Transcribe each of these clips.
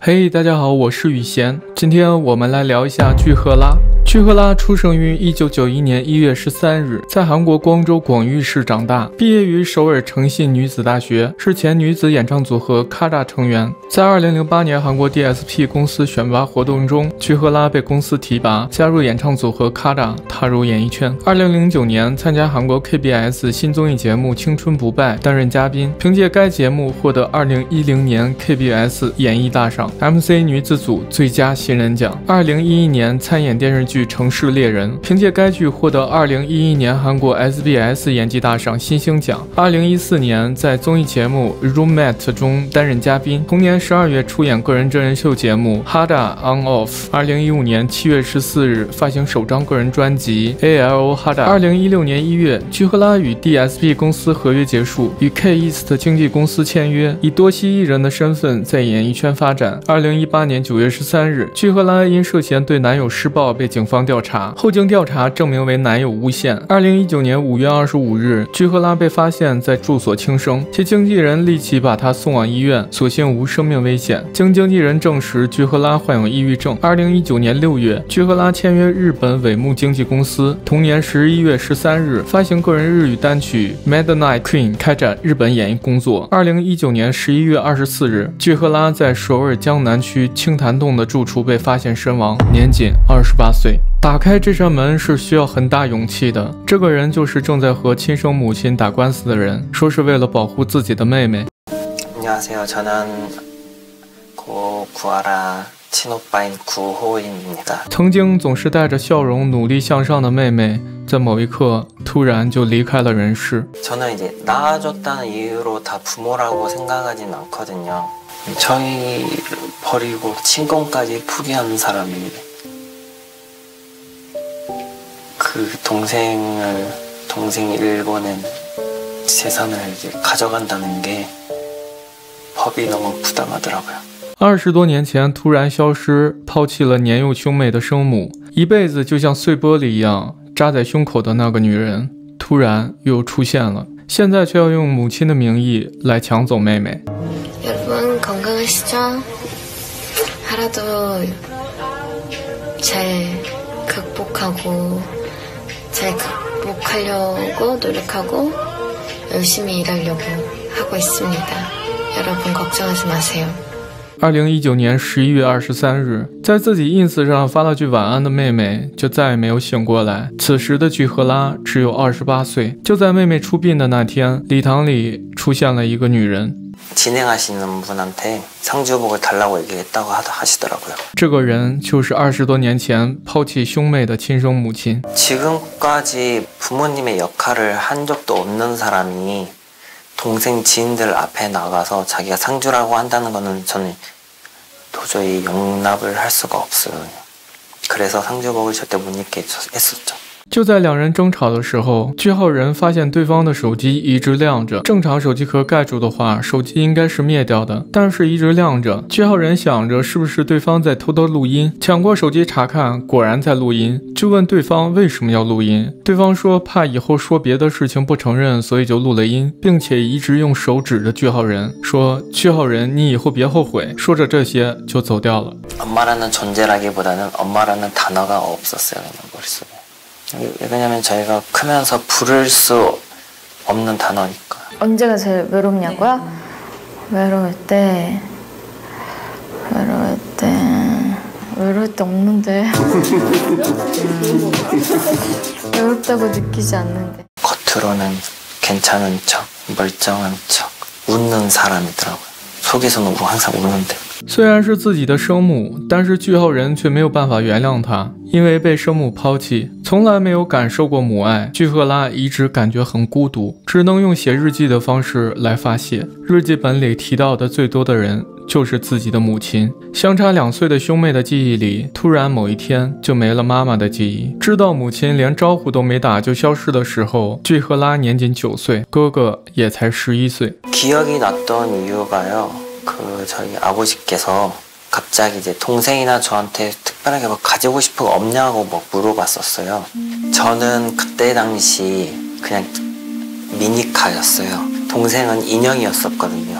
嘿，大家好，我是雨贤，今天我们来聊一下具赫拉。具赫拉出生于1991年1月13日，在韩国光州广域市长大，毕业于首尔诚信女子大学，是前女子演唱组合 KARA 成员。在2008年韩国 DSP 公司选拔活动中，具赫拉被公司提拔，加入演唱组合 KARA， 踏入演艺圈。2009年参加韩国 KBS 新综艺节目《青春不败》担任嘉宾，凭借该节目获得2010年 KBS 演艺大赏。MC 女子组最佳新人奖。2011年参演电视剧《城市猎人》，凭借该剧获得2011年韩国 SBS 演技大赏新星奖。2014年在综艺节目《Roommate》中担任嘉宾，同年12月出演个人真人秀节目《Hara On Off》。2015年7月14日发行首张个人专辑《ALO Hara》。2016年1月，具赫拉与 DSP 公司合约结束，与 K East 经纪公司签约，以多栖艺人的身份在演艺圈发展。2018年9月13日，具赫拉因涉嫌对男友施暴被警方调查，后经调查证明为男友诬陷。2019年5月25日，具赫拉被发现在住所轻生，其经纪人立即把她送往医院，所幸无生命危险。经纪人证实，具赫拉患有抑郁症。2019年6月，具赫拉签约日本尾木经纪公司，同年11月13日发行个人日语单曲《Midnight Queen》，开展日本演艺工作。2019年11月24日，具赫拉在首尔江南区青潭洞的住处被发现身亡，年仅28岁。打开这扇门是需要很大勇气的，这个人就是正在和亲生母亲打官司的人，说是为了保护自己的妹妹。안녕하세요，저는 고 구하라 친오빠인 구호인입니다。曾经总是带着笑容努力向上的妹妹，在某一刻突然就离开了人世。저는 이제 나아졌다는 이유로 다 부모라고 생각하진 않거든요。저희 버리고 친권까지 포기한 사람이 그 동생이 일궈낸 재산을 이제 가져간다는 게 법이 너무 부담하더라고요。20多年前突然消失，抛弃了年幼兄妹的生母，一辈子就像碎玻璃一样扎在胸口的那个女人，突然又出现了，现在却要用母亲的名义来抢走妹妹。2019年11月23日，在自己 ins 上发了句晚安的妹妹就再也没有醒过来。此时的具赫拉只有28岁。就在妹妹出殡的那天，礼堂里出现了一个女人。这个人就是20多年前抛弃兄妹的亲生母亲。就在两人争吵的时候，句号人发现对方的手机一直亮着，正常手机壳盖住的话，手机应该是灭掉的，但是一直亮着。句号人想着是不是对方在偷偷录音，抢过手机查看，果然在录音，就问对方为什么要录音。对方说怕以后说别的事情不承认，所以就录了音，并且一直用手指着句号人，说句号人你以后别后悔，说着这些就走掉了。왜냐면저희가크면서부를수없는단어니까언제가제일외롭냐고요외로울 때 없는데 외롭다고 느끼지 않는데 겉으로는 괜찮은 척, 멀쩡한 척, 웃는 사람이더라고요。속에서는항상웃는데。虽然是自己的生母，但是具浩人却没有办法原谅她，因为被生母抛弃，从来没有感受过母爱。具赫拉一直感觉很孤独，只能用写日记的方式来发泄。日记本里提到的最多的人就是自己的母亲。相差2岁的兄妹的记忆里，突然某一天就没了妈妈的记忆。知道母亲连招呼都没打就消失的时候，具赫拉年仅9岁，哥哥也才11岁。기억이났던이유가요。그 저희 아버지께서 갑자기 이제 동생이나 저한테 특별하게 뭐 가지고 싶은 거 없냐고 막 물어봤었어요. 저는 그때 당시 그냥 미니카였어요. 동생은 인형이었었거든요.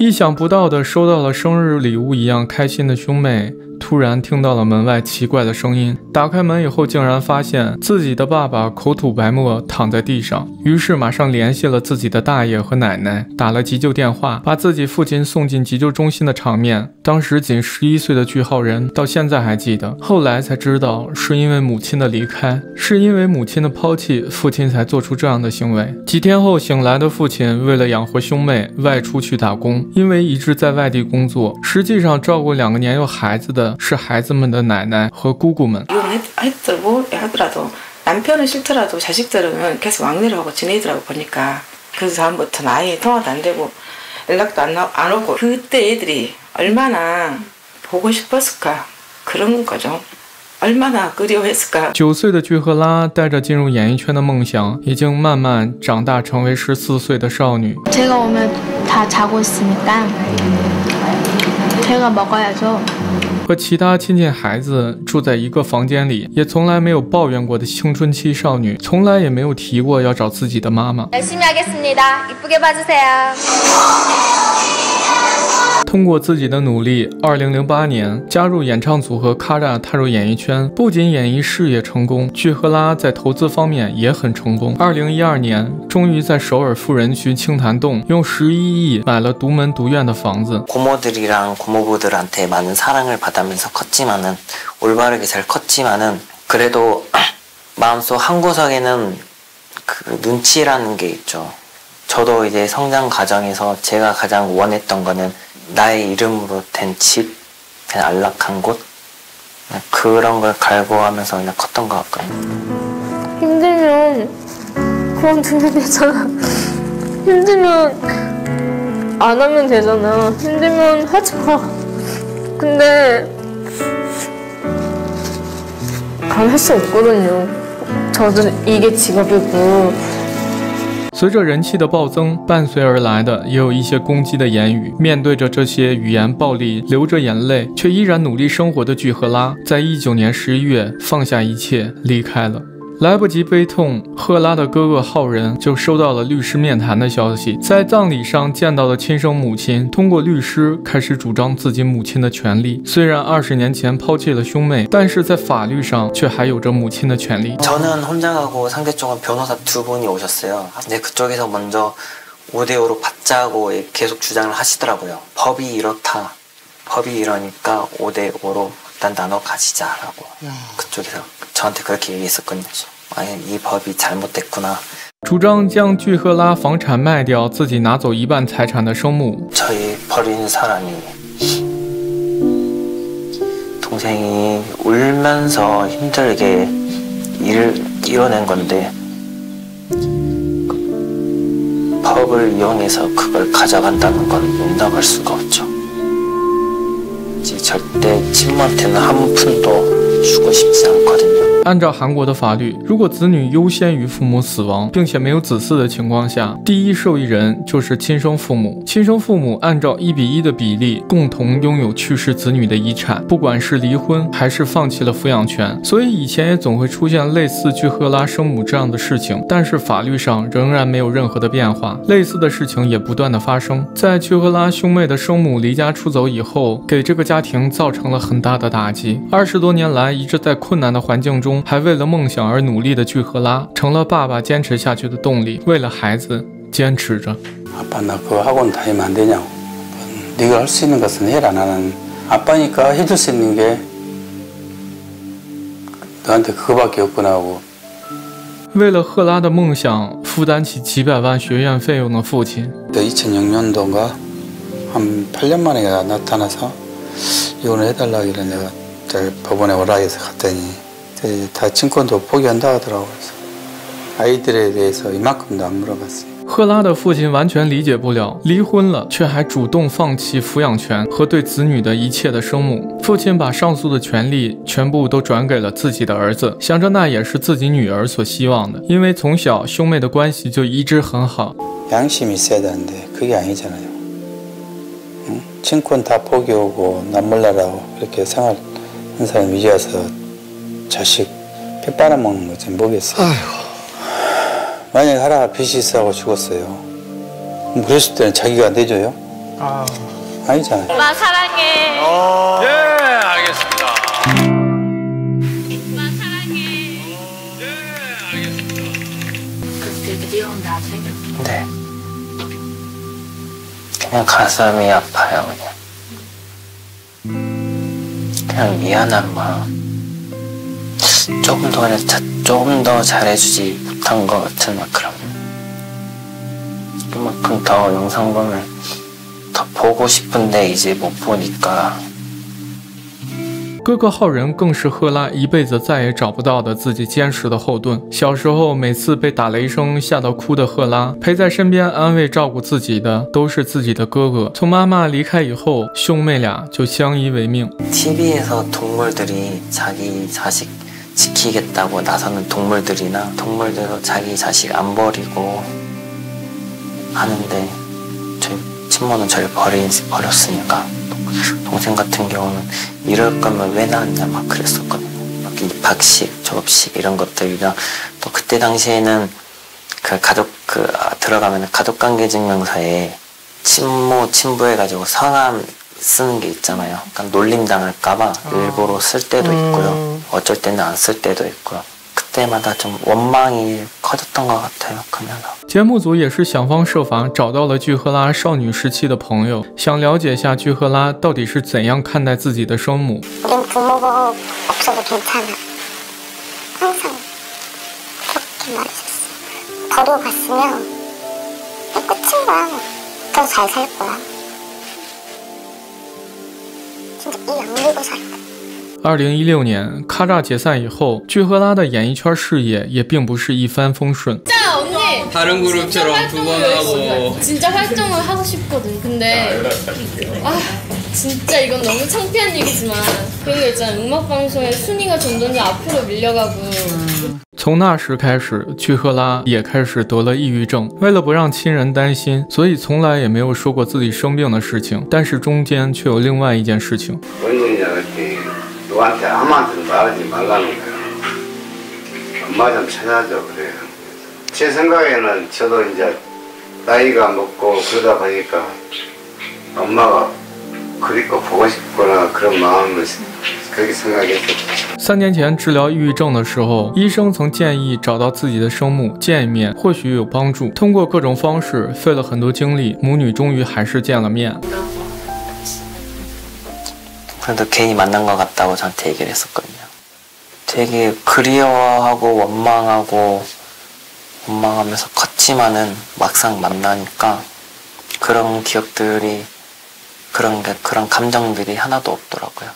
意想不到的收到了生日礼物一样开心的兄妹，突然听到了门外奇怪的声音。打开门以后，竟然发现自己的爸爸口吐白沫躺在地上，于是马上联系了自己的大爷和奶奶，打了急救电话，把自己父亲送进急救中心的场面，当时仅11岁的句浩仁到现在还记得。后来才知道是因为母亲的离开，是因为母亲的抛弃，父亲才做出这样的行为。几天后醒来的父亲为了养活兄妹外出去打工，因为一直在外地工作，实际上照顾两个年幼孩子的是孩子们的奶奶和姑姑们。9岁的具赫拉带着进入演艺圈的梦想，已经慢慢长大，成为14岁的少女。和其他亲戚孩子住在一个房间里，也从来没有抱怨过的青春期少女，从来也没有提过要找自己的妈妈。通过自己的努力，2008年加入演唱组合 KARA， 踏入演艺圈，不仅演艺事业成功，具赫拉在投资方面也很成功。2012年，终于在首尔富人区青潭洞用11亿买了独门独院的房子。나의 이름으로 된 집, 그냥 안락한 곳, 그냥 그런 걸 갈구하면서 그냥 컸던 것 같아요. 힘들면 그만두면 되잖아. 힘들면 안 하면 되잖아. 힘들면 하지 마. 근데 안 할 수 없거든요. 저도 이게 직업이고. 随着人气的暴增，伴随而来的也有一些攻击的言语。面对着这些语言暴力，流着眼泪却依然努力生活的具赫拉，在19年11月放下一切离开了。来不及悲痛，赫拉的哥哥浩仁就收到了律师面谈的消息，在葬礼上见到了亲生母亲，通过律师开始主张自己母亲的权利。虽然20年前抛弃了兄妹，但是在法律上却还有着母亲的权利。저는 혼자 가고 상대쪽은 변호사 두 분이 오셨어요. 근데 그쪽에서 먼저 5대5로 받자고 계속 주장을 하시더라고요. 법이 이렇다, 법이 이러니까 5대5로 일단 나눠 가지자라고 그쪽에서 저한테 그렇게 얘기했었거든요. 아니, 이 법이 잘못됐구나. 主张将具赫拉房产卖掉，自己拿走一半财产的生母。 저희 버린 사람이 동생이 울면서 힘들게 일을 이뤄낸 건데 법을 이용해서 그걸 가져간다는 건 용납할 수가 없죠.按照韩国的法律，如果子女优先于父母死亡，并且没有子嗣的情况下，第一受益人就是亲生父母。亲生父母按照1:1的比例共同拥有去世子女的遗产，不管是离婚还是放弃了抚养权。所以以前也总会出现类似具赫拉生母这样的事情，但是法律上仍然没有任何的变化，类似的事情也不断的发生。在具赫拉兄妹的生母离家出走以后，给这个家庭造成了很大的打击。20多年来一直在困难的环境中，还为了梦想而努力的具赫拉，成了爸爸坚持下去的动力。为了孩子坚持着。아빠 나 그 학원 다니면 안 되냐? 네가 할 수 있는 것은 해라. 나는 아빠니까 해줄 수 있는 게 너한테 그거밖에 없구나 하고. 为了赫拉的梦想，负担起几百万学院费用的父亲。 2006년도인가 한 8년 만에 나타나서. 이혼을 해달라 이런 내가 법원에 오라 해서 갔더니 다 친권도 포기한다 하더라고요. 아이들에 대해서 이만큼도 안 물어봤어요. 赫拉的父亲完全理解不了，离婚了却还主动放弃抚养权和对子女的一切的生母。父亲把上诉的权利全部都转给了自己的儿子，想着那也是自己女儿所希望的，因为从小兄妹的关系就一直很好。良心있어야 되는데 그게 아니잖아요. 친권 다 포기하고 나 몰라라고 그렇게 생활한 사람 이제 와서 자식 피 빨아먹는 거지 뭐겠어요. 만약에 하라가 빚이 있어서 죽었어요. 그랬을 때는 자기가 내줘요? 아, 아니잖아요. 엄마 사랑해. 예, 알겠습니다. 엄마 사랑해. 예, 알겠습니다. 그때 미운 나 생겼어. 네. 그냥 가슴이 아파요, 그냥. 그냥 미안한 마음. 조금 더 잘해주지 못한 것 같은 막 그런. 그만큼 더 영상 보면 더 보고 싶은데 이제 못 보니까. 哥哥浩仁更是赫拉一辈子再也找不到的自己坚实的后盾。小时候每次被打雷声吓到哭的赫拉，陪在身边安慰照顾自己的都是自己的哥哥。从妈妈离开以后，兄妹俩就相依为命。TV에서 동물들이 자기 자식 지키겠다고 나서는 동물들이나 동물들도 자기 자식 안 버리고 하는데 저희 친모는 저를 버렸으니까 동생 같은 경우는 이럴 거면 왜 낳았냐 막 그랬었거든요. 막 박식, 졸업식 이런 것들이랑 또 그때 당시에는 그 가족 들어가면 가족관계 증명서에 친모, 친부 해가지고 성함 쓰는 게 있잖아요. 약간 놀림 당할까봐 일부러 쓸 때도 있고요. 어쩔 때는 안 쓸 때도 있고요. 节目组也是想方设法找到了具赫拉少女时期的朋友，想了解下具赫拉到底是怎样看待自己的生母。2016年 KARA 解散以后，具赫拉的演艺圈事业也并不是一帆风顺。다른그룹처럼두번하고진짜활동을하고싶거든근데아진짜이건너무창피한얘기지만그런거있잖아음악방송에순위가점점앞으로밀려가고从那时开始，具赫拉也开始得了抑郁症。为了不让亲人担心，所以从来也没有说过自己生病的事情。但是中间却有另外一件事情。 너한테 아무한테도 말하지 말라는 거예요. 엄마 좀 찾아줘 그래요. 제 생각에는 저도 이제 나이가 먹고 그러다 보니까 엄마가 그립고 보고 싶거나 그런 마음을 그렇게 생각했어요. 3年前治疗抑郁症的时候，医生曾建议找到自己的生母见一面，或许有帮助。通过各种方式，费了很多精力，母女终于还是见了面。 그래도 괜히 만난 것 같다고 저한테 얘기를 했었거든요. 되게 그리워하고 원망하면서 컸지만은 막상 만나니까 그런 기억들이 그런 감정들이 하나도 없더라고요.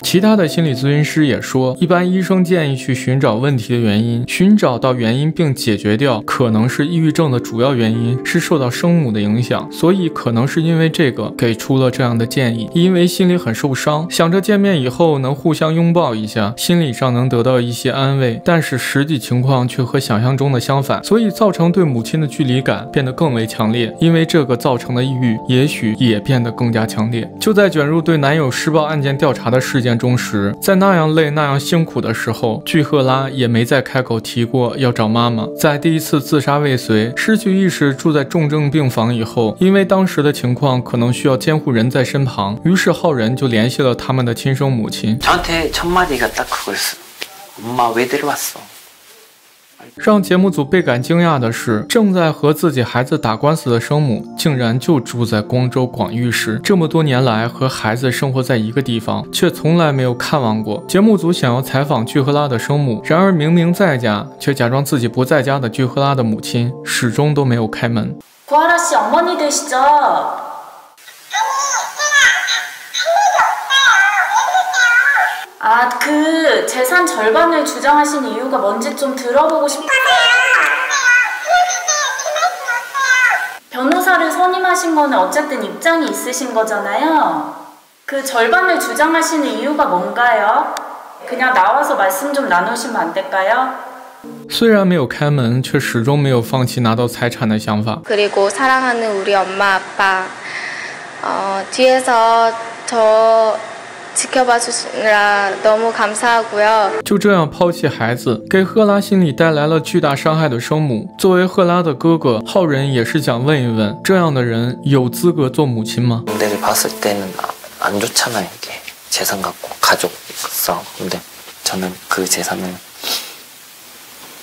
其他的心理咨询师也说，一般医生建议去寻找问题的原因，寻找到原因并解决掉，可能是抑郁症的主要原因是受到生母的影响，所以可能是因为这个给出了这样的建议。因为心里很受伤，想着见面以后能互相拥抱一下，心理上能得到一些安慰，但是实际情况却和想象中的相反，所以造成对母亲的距离感变得更为强烈。因为这个造成的抑郁，也许也变得更加强烈。就在卷入对男友施暴 案件调查的事件中时，在那样累、那样辛苦的时候，具赫拉也没再开口提过要找妈妈。在第一次自杀未遂、失去意识、住在重症病房以后，因为当时的情况可能需要监护人在身旁，于是浩仁就联系了他们的亲生母亲。让节目组倍感惊讶的是，正在和自己孩子打官司的生母，竟然就住在光州广域市。这么多年来和孩子生活在一个地方，却从来没有看望过。节目组想要采访具赫拉的生母，然而明明在家，却假装自己不在家的具赫拉的母亲，始终都没有开门。 그 재산 절반을 주장하신 이유가 뭔지 좀 들어보고 싶어요. 변호사를 선임하신 거는 어쨌든 입장이 있으신 거잖아요. 그 절반을 주장하시는 이유가 뭔가요? 그냥 나와서 말씀 좀 나누시면 안 될까요? 虽然没有开门，却始终没有放弃拿到财产的想法。 그리고 사랑하는 우리 엄마 아빠 뒤에서 저 지켜봐 주시느라 너무 감사하고요. 就这样抛弃孩子， 给赫拉心里带来了巨大伤害的生母，作为赫拉的哥哥，浩人也是想问一问，这样的人有资格做母亲吗？ 군대를 봤을 때는 안 좋잖아요. 이게 재산 갖고 가족 싸움. 근데 저는 그 재산을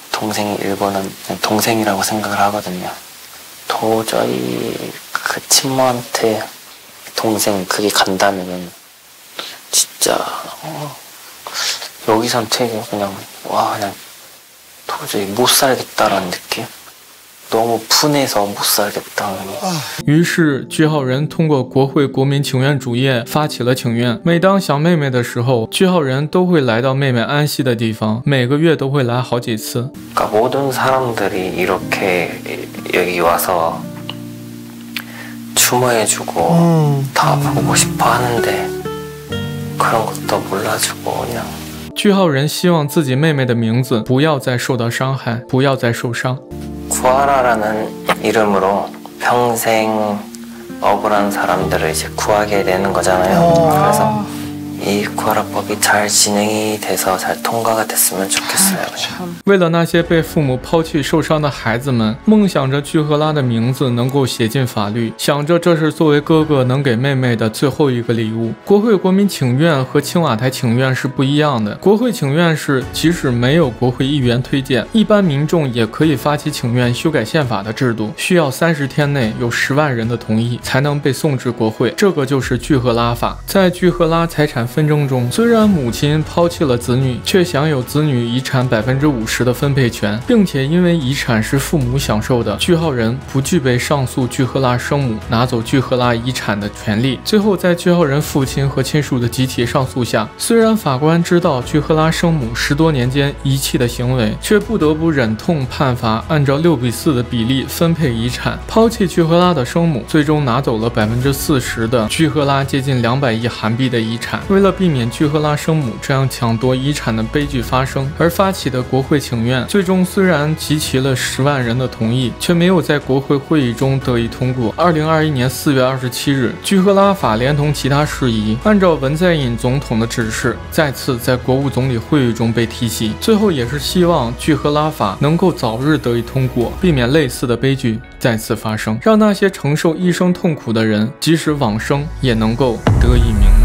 동생 일본은 동생이라고 생각을 하거든요. 도저히 그 친모한테 동생 그게 간다면은 진짜 여기선 되게 그냥 와 그냥 도저히 못 살겠다라는 느낌. 于是，句号人通过国会国民请愿主页发起了请愿。每当想妹妹的时候，句号人都会来到妹妹安息的地方，每个月都会来好几次。그러니까 모든 사람들이 이렇게 여기 와서 추모해주고 다 보고 싶어 하는데 그런 것도 몰라주고 그냥. 句号人希望自己妹妹的名字不要再受到伤害，不要再受伤。 구하라라는 이름으로 평생 억울한 사람들을 이제 구하게 되는 거잖아요. 그래서 이 구하라법이 잘 진행이 돼서 잘 통과가 됐으면 좋겠어요. 为了那些被父母抛弃受伤的孩子们，梦想着聚荷拉的名字能够写进法律，想着这是作为哥哥能给妹妹的最后一个礼物。国会国民请愿和青瓦台请愿是不一样的。国会请愿是即使没有国会议员推荐，一般民众也可以发起请愿修改宪法的制度，需要30天内有10万人的同意才能被送至国会。这个就是聚荷拉法。在聚荷拉财产 分争中，虽然母亲抛弃了子女， 却享有子女遗产50%的分配权， 并且因为遗产是父母享受的， 句号人不具备上诉聚荷拉生母拿走聚荷拉遗产的权利。 最后在聚号人父亲和亲属的集体上诉下， 虽然法官知道聚荷拉生母10多年间遗弃的行为， 却不得不忍痛判罚按照6比4的比例分配遗产， 抛弃聚荷拉的生母， 最终拿走了40%的聚荷拉接近200亿韩币的遗产。 为了避免聚荷拉生母这样抢夺遗产的悲剧发生， 而发起的国会请愿， 最终虽然集齐了10万人的同意， 却没有在国会会议中得以通过。 2021年4月27日， 聚荷拉法 连同其他事宜， 按照文在寅总统的指示， 再次在国务总理会议中被提及。 最后也是希望聚荷拉法 能够早日得以通过， 避免类似的悲剧再次发生，让那些承受一生痛苦的人，即使往生也能够得以明白。